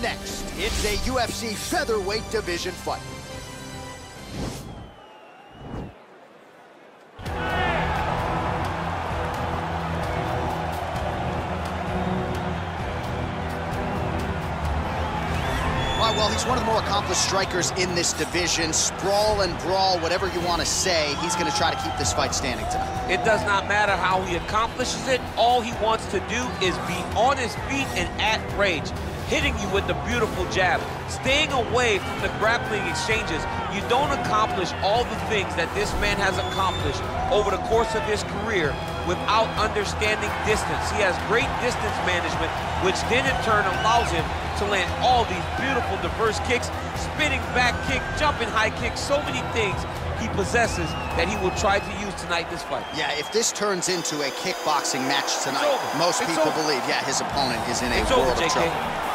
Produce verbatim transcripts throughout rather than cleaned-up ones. next. It's a U F C featherweight division fight. Well, he's one of the more accomplished strikers in this division. Sprawl and brawl, whatever you want to say, he's going to try to keep this fight standing tonight. It does not matter how he accomplishes it. All he wants to do is be on his feet and at range, hitting you with the beautiful jab, staying away from the grappling exchanges. You don't accomplish all the things that this man has accomplished over the course of his career without understanding distance. He has great distance management, which then in turn allows him to land all these beautiful, diverse kicks, spinning back kick, jumping high kick, so many things he possesses that he will try to use tonight this fight. Yeah, if this turns into a kickboxing match tonight, most people believe, yeah, his opponent is in a world of trouble.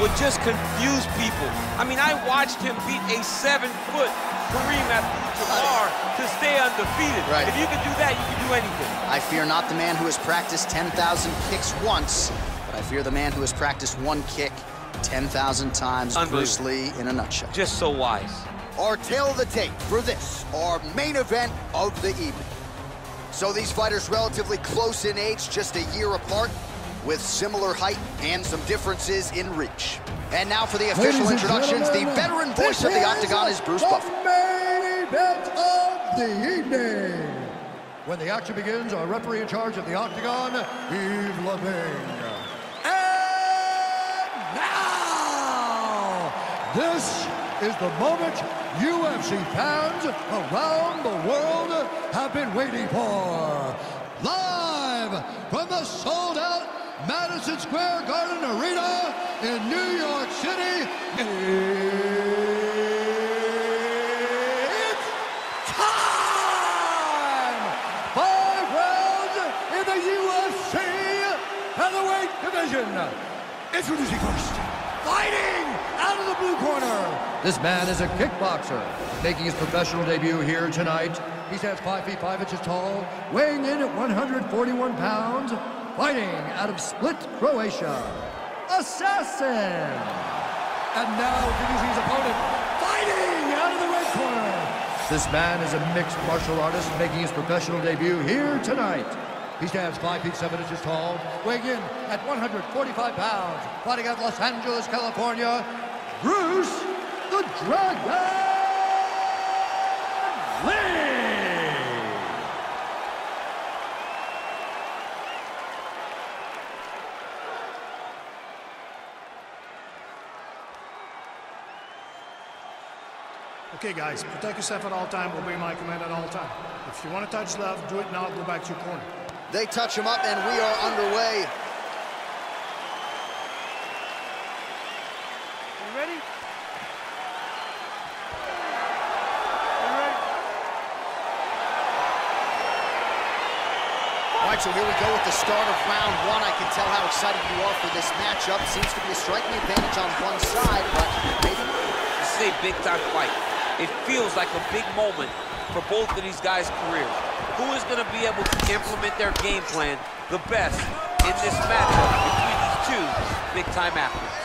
would just confuse people. I mean, I watched him beat a seven-foot Kareem Abdul-Jabbar to stay undefeated. Right. If you can do that, you can do anything. I fear not the man who has practiced ten thousand kicks once, but I fear the man who has practiced one kick ten thousand times. Bruce Lee in a nutshell. Just so wise. Our tale of the tape for this, our main event of the evening. So these fighters relatively close in age, just a year apart, with similar height and some differences in reach. And now for the official introductions, the veteran voice of the Octagon is Bruce Buffer. Main event of the evening. When the action begins, our referee in charge of the Octagon, Eve Leving. And now, this is the moment U F C fans around the world have been waiting for. Live from the sold-out Madison Square Garden Arena in New York City, it's time! Five rounds in the U F C featherweight division. Introducing first, fighting out of the blue corner. This man is a kickboxer, making his professional debut here tonight. He stands five feet five inches tall, weighing in at one hundred forty-one pounds. Fighting out of Split, Croatia, Assassin. And now introducing his opponent, fighting out of the red corner. This man is a mixed martial artist making his professional debut here tonight. He stands five feet seven inches tall, weighing in at one hundred forty-five pounds. Fighting out of Los Angeles, California, Bruce the Dragon Lee. Okay, guys, protect yourself at all time, obey my command at all time. If you want to touch left, do it now, go back to your corner. They touch him up, and we are underway. You ready? You ready? All right, so here we go with the start of round one. I can tell how excited you are for this matchup. Seems to be a striking advantage on one side, but maybe this is a big-time fight. It feels like a big moment for both of these guys' careers. Who is going to be able to implement their game plan the best in this matchup between these two big-time athletes?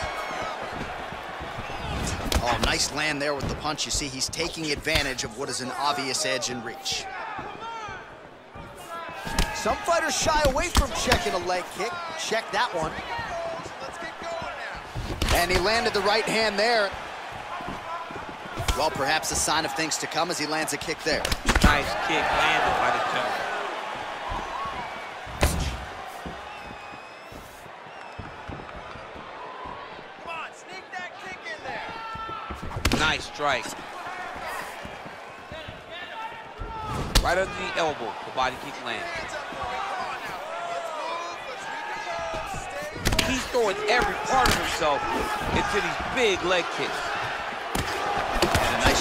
Oh, nice land there with the punch. You see, he's taking advantage of what is an obvious edge in reach. Some fighters shy away from checking a leg kick. Check that one. And he landed the right hand there. Well, perhaps a sign of things to come as he lands a kick there. Nice kick landed by the toe. Come on, sneak that kick in there. Nice strike. Right under the elbow, the body kick lands. He's throwing every part of himself into these big leg kicks.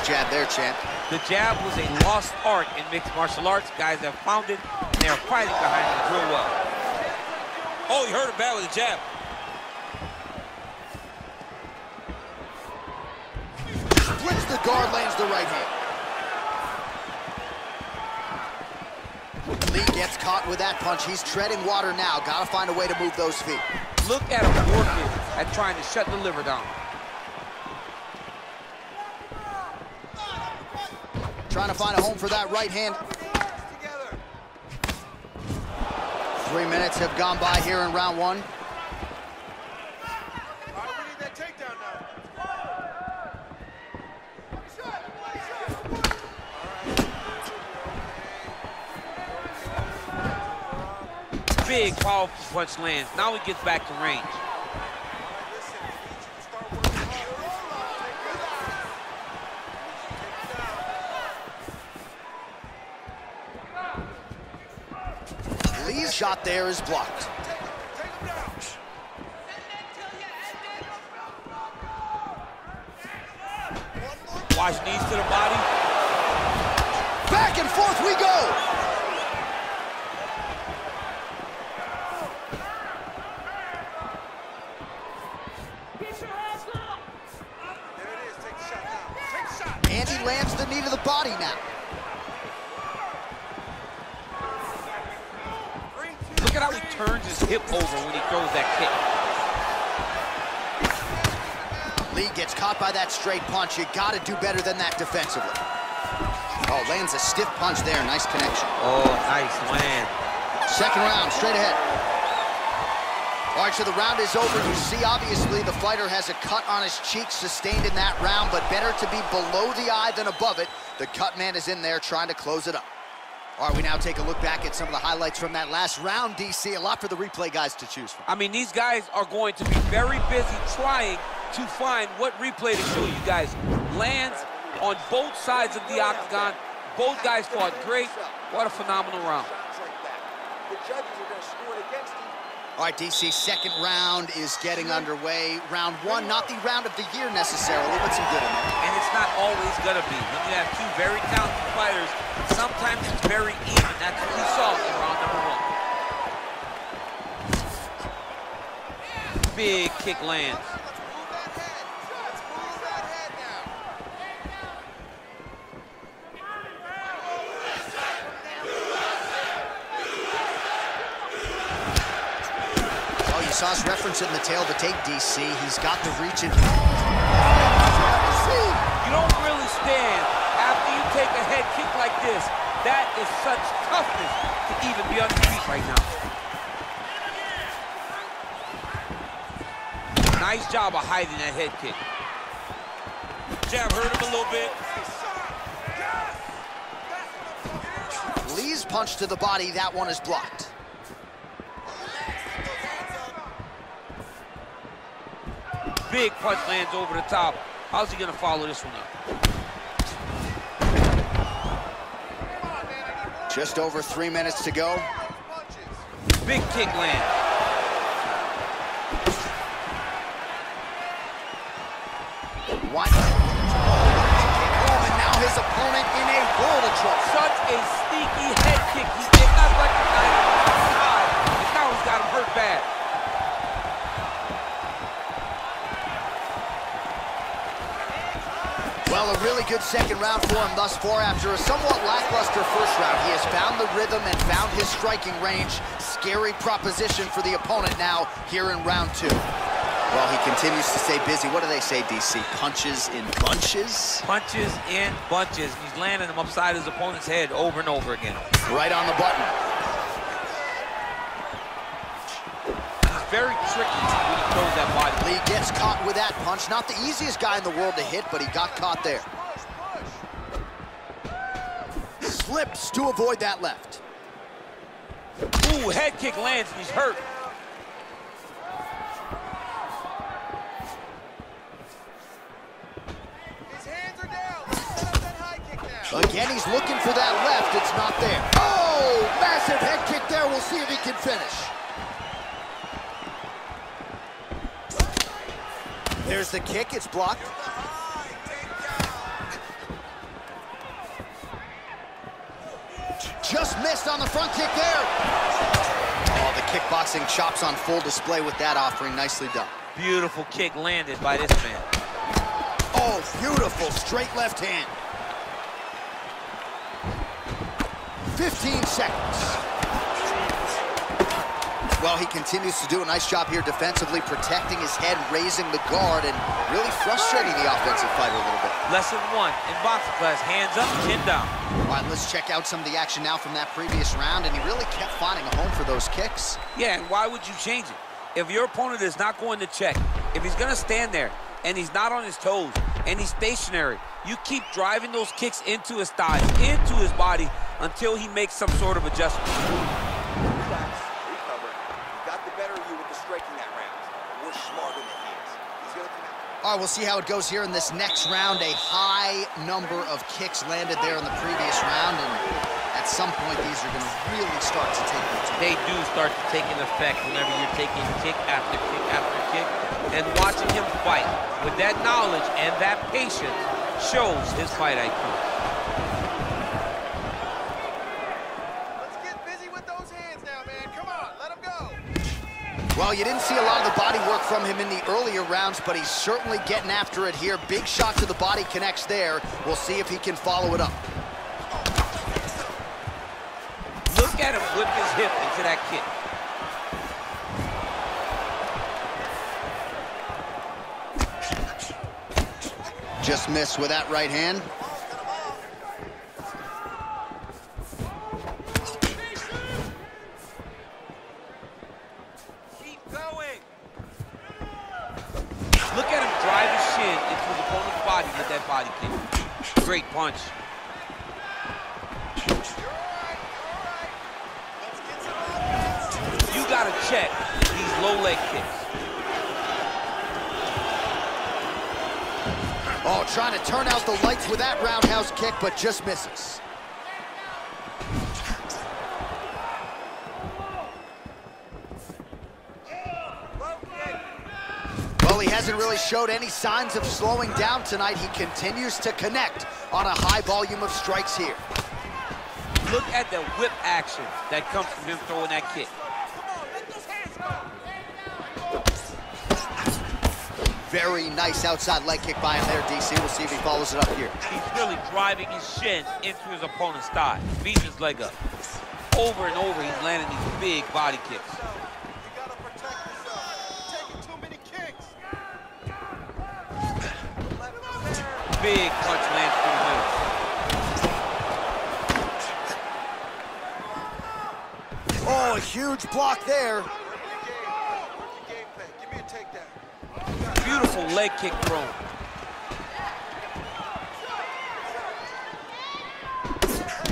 jab there, champ. The jab was a lost art in mixed martial arts. Guys have found it, and they're fighting behind it real well. Oh, he hurt him bad with the jab. Splits the guard, lands the right hand. Lee gets caught with that punch. He's treading water now. Gotta find a way to move those feet. Look at him working at trying to shut the liver down. Trying to find a home for that right hand. Three minutes have gone by here in round one. Big, powerful punch lands. Now he gets back to range. Lee's shot there is blocked. Wash knees to the body. Back and forth we go. Lands the knee to the body now. Look at how he turns his hip over when he throws that kick. Lee gets caught by that straight punch. You gotta do better than that defensively. Oh, lands a stiff punch there. Nice connection. Oh, nice land. Second round, straight ahead. All right, so the round is over. You see, obviously, the fighter has a cut on his cheek sustained in that round, but better to be below the eye than above it. The cut man is in there trying to close it up. All right, we now take a look back at some of the highlights from that last round, D C. A lot for the replay guys to choose from. I mean, these guys are going to be very busy trying to find what replay to show you guys. Lands on both sides of the octagon. Both guys fought great. What a phenomenal round. The judges are going to score it against you. All right, D C, second round is getting underway. Round one, not the round of the year necessarily, but some good in there. And it's not always gonna be. When you have two very talented fighters, sometimes it's very even. That's what we saw in round number one. Big kick lands. Saw us referencing the tail of the tape, D C. He's got the reach in. You don't really stand after you take a head kick like this. That is such toughness to even be on your feet right now. Nice job of hiding that head kick. Jab hurt him a little bit. Lee's punch to the body, that one is blocked. Big punch lands over the top. How's he gonna follow this one up? Just over three minutes to go. Big kick lands. What? Oh, and now his opponent in a world of trouble. Such a sneaky head kick. He did not recognize his eye. And now he's got him hurt bad. Well, a really good second round for him thus far. After a somewhat lackluster first round, he has found the rhythm and found his striking range. Scary proposition for the opponent now here in round two. Well, he continues to stay busy. What do they say, D C? Punches in bunches? Punches in bunches. He's landing them upside his opponent's head over and over again. Right on the button. He's very tricky. That body. Lee gets caught with that punch. Not the easiest guy in the world to hit, but he got caught there. Slips to avoid that left. Ooh, head kick lands and he's hurt. His hands are down. Again, he's looking for that left. It's not there. Oh, massive head kick there. We'll see if he can finish. There's the kick, it's blocked. missed on the front kick there. Oh, the kickboxing chops on full display with that offering. Nicely done. Beautiful kick landed by this man. Oh, beautiful straight left hand. fifteen seconds. Well, he continues to do a nice job here defensively, protecting his head, raising the guard, and really frustrating the offensive fighter a little bit. Lesson one in boxing class, hands up, chin down. All right, let's check out some of the action now from that previous round, and he really kept finding a home for those kicks. Yeah, and why would you change it? If your opponent is not going to check, if he's going to stand there, and he's not on his toes, and he's stationary, you keep driving those kicks into his thighs, into his body, until he makes some sort of adjustment. All right, we'll see how it goes here in this next round. A high number of kicks landed there in the previous round, and at some point, these are gonna really start to take effect. They do start to take an effect whenever you're taking kick after kick after kick, and watching him fight with that knowledge and that patience shows his fight I Q. Let's get busy with those hands now, man. Come on, let him go. Well, you didn't see a lot of the body work from him in the earlier rounds, but he's certainly getting after it here. Big shot to the body, connects there. We'll see if he can follow it up. Look at him whip his hip into that kick. Just missed with that right hand. Great punch. You're all right, you're all right. You gotta check these low leg kicks. Oh, trying to turn out the lights with that roundhouse kick, but just misses. Hasn't really showed any signs of slowing down tonight. He continues to connect on a high volume of strikes here. Look at the whip action that comes from him throwing that kick. Very nice outside leg kick by him there, D C. We'll see if he follows it up here. He's really driving his shin into his opponent's thigh, beating his leg up. Over and over, he's landing these big body kicks. Big punch lands through the middle. Oh, a huge block there. Beautiful leg kick thrown.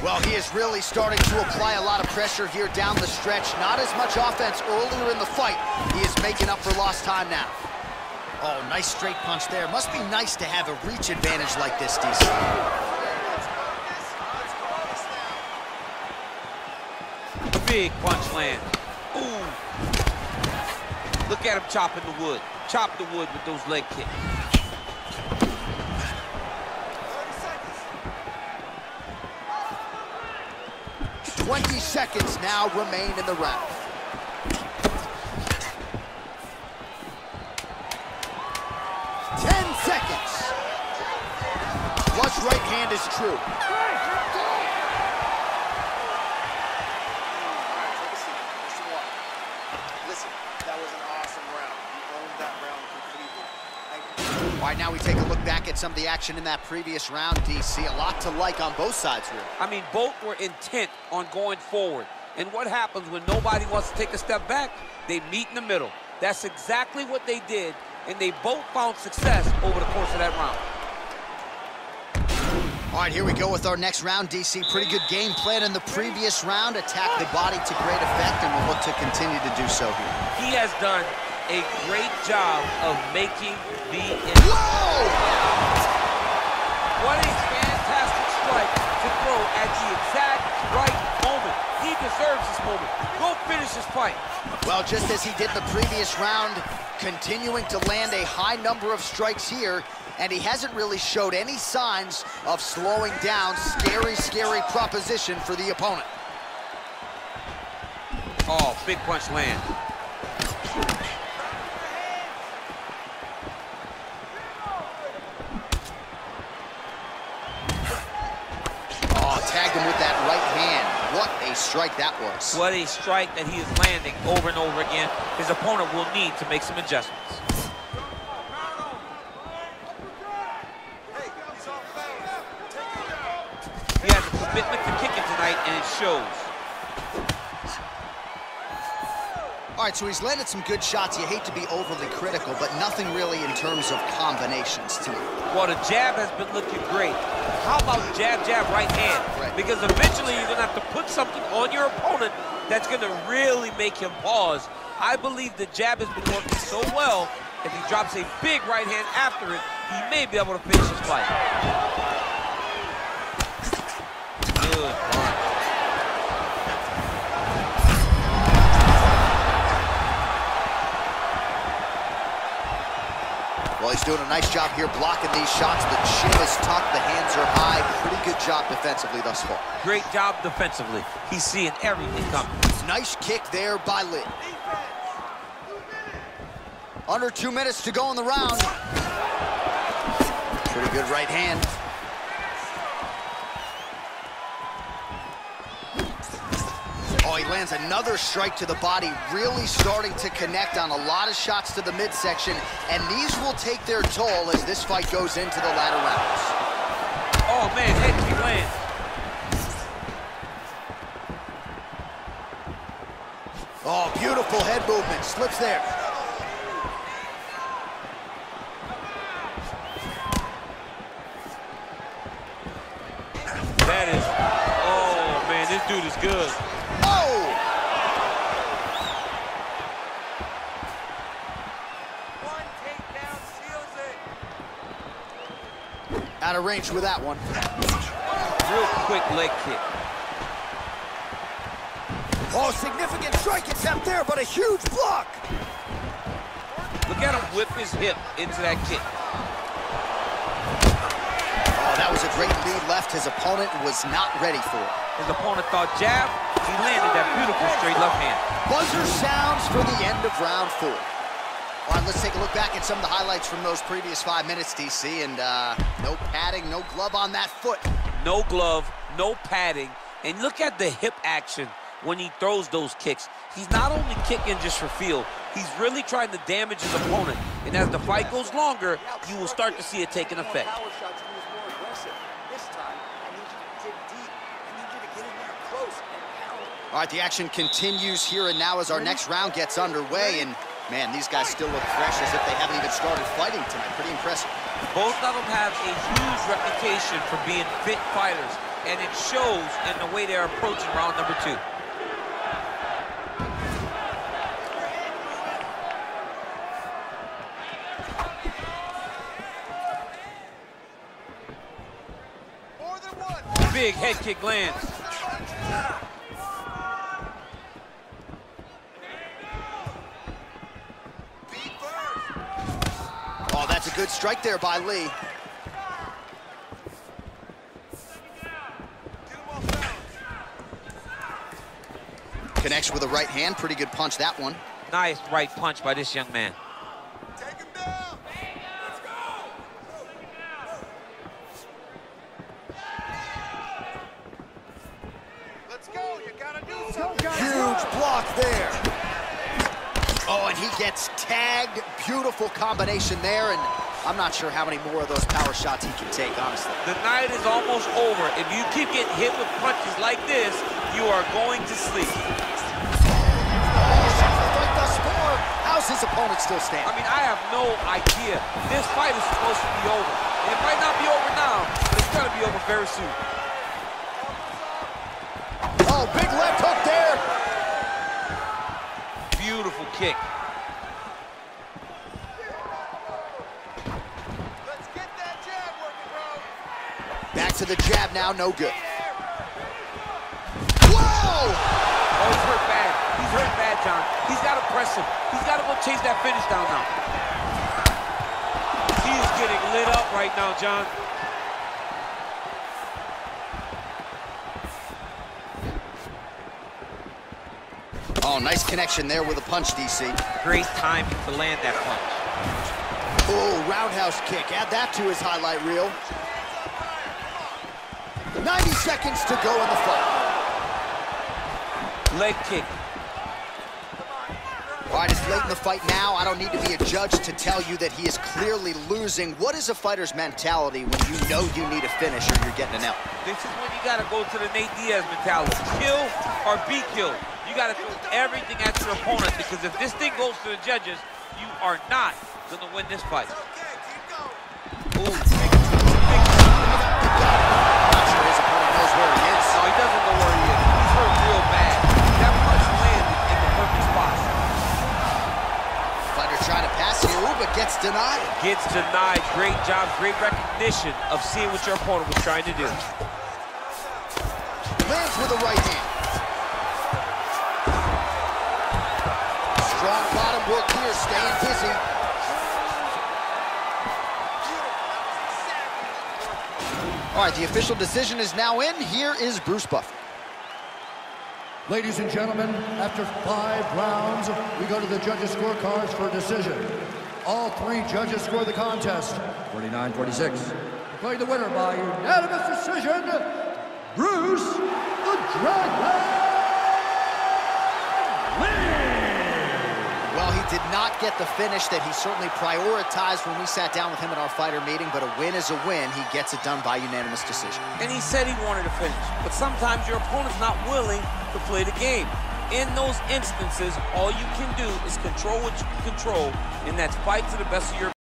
Well, he is really starting to apply a lot of pressure here down the stretch. Not as much offense earlier in the fight. He is making up for lost time now. Oh, nice straight punch there. Must be nice to have a reach advantage like this, D C. Big punch land. Ooh. Look at him chopping the wood. Chop the wood with those leg kicks. twenty seconds now remain in the round. ten seconds. Flush right hand is true. Listen, that was an awesome round. You owned that round completely. All right, now we take a look back at some of the action in that previous round, D C. A lot to like on both sides here. I mean, both were intent on going forward. And what happens when nobody wants to take a step back? They meet in the middle. That's exactly what they did, and they both found success over the course of that round. All right, here we go with our next round, D C. Pretty good game plan in the previous round. Attacked the body to great effect, and will look to continue to do so here. He has done a great job of making the impact. Whoa! What a fantastic strike to throw at the exact right moment. He deserves this moment. Go finish this fight. Well, just as he did the previous round, continuing to land a high number of strikes here, and he hasn't really showed any signs of slowing down. Scary, scary proposition for the opponent. Oh, big punch land. Oh, tagged him with that right hand. What a strike that was. What a strike that he is landing over and over again. His opponent will need to make some adjustments. He has a commitment to kicking tonight, and it shows. All right, so he's landed some good shots. You hate to be overly critical, but nothing really in terms of combinations to it. Well, the jab has been looking great. How about jab, jab, right hand? Right. Because eventually you're gonna have to put something on your opponent that's gonna really make him pause. I believe the jab has been working so well, if he drops a big right hand after it, he may be able to finish his fight. Good punch. Well, he's doing a nice job here blocking these shots. The chin is tucked, the hands are high. Pretty good job defensively thus far. Great job defensively. He's seeing everything coming. Nice kick there by Lee. Under two minutes to go in the round. Pretty good right hand. Oh, he lands another strike to the body, really starting to connect on a lot of shots to the midsection, and these will take their toll as this fight goes into the latter rounds. Oh, man, head kick lands. Oh, beautiful head movement. Slips there. That is... Oh, man, this dude is good. Out of range with that one. Real quick leg kick. Oh, significant strike attempt there, but a huge block. Look at him whip his hip into that kick. Oh, that was a great lead left. His opponent was not ready for it. His opponent thought jab. He landed that beautiful straight left hand. Buzzer sounds for the end of round four. All right, let's take a look back at some of the highlights from those previous five minutes, D C, and uh, no padding, no glove on that foot. No glove, no padding, and look at the hip action when he throws those kicks. He's not only kicking just for feel, he's really trying to damage his opponent, and as the fight goes longer, you will start to see it taking effect. Power shots, he was more aggressive this time. I need you to dig deep. I need you to get in there close and pound. All right, the action continues here and now as our next round gets underway, and man, these guys still look fresh as if they haven't even started fighting tonight. Pretty impressive. Both of them have a huge reputation for being fit fighters, and it shows in the way they're approaching round number two. More than one. Big head kick lands. That's a good strike there by Lee. Connects with a right hand. Pretty good punch, that one. Nice right punch by this young man. Take him down. Let's go. Let's go. You gotta do something. Huge block there. Oh, and he gets tagged. Beautiful combination there, and I'm not sure how many more of those power shots he can take, honestly. The night is almost over. If you keep getting hit with punches like this, you are going to sleep. How's his opponent still standing? I mean, I have no idea. This fight is supposed to be over. And it might not be over now, but it's going to be over very soon. Oh, big left hook there. Beautiful kick. Let's get that jab working, bro. Back to the jab now, no good. Whoa! Oh, he's hurt bad. He's hurt bad, John. He's got to press him. He's got to go chase that finish down now. He's getting lit up right now, John. Oh, nice connection there with a punch, D C. Great timing to land that punch. Oh, roundhouse kick. Add that to his highlight reel. ninety seconds to go in the fight. Leg kick. All right, it's late in the fight now. I don't need to be a judge to tell you that he is clearly losing. What is a fighter's mentality when you know you need a finish or you're getting an L? This is when you gotta go to the Nate Diaz mentality. Kill or be killed. You gotta throw everything at your opponent, because if this thing goes to the judges, you are not gonna win this fight. Ooh, big, big, big. I'm sure his opponent knows where he is. No, he doesn't know where he is. He's hurt real bad. That punch landed in the perfect spot. Trying to pass here, but gets denied. Gets denied. Great job, great recognition of seeing what your opponent was trying to do. Lands with a right hand. Strong bottom work here, staying busy. All right, the official decision is now in. Here is Bruce Buffer. Ladies and gentlemen, after five rounds, we go to the judges' scorecards for a decision. All three judges score the contest. forty-nine forty-six. Declaring the winner by unanimous decision, Bruce the Dragon Lee! Well, he did not get the finish that he certainly prioritized when we sat down with him at our fighter meeting, but a win is a win. He gets it done by unanimous decision. And he said he wanted to finish, but sometimes your opponent's not willing to play the game. In those instances, all you can do is control what you can control, and that's fight to the best of your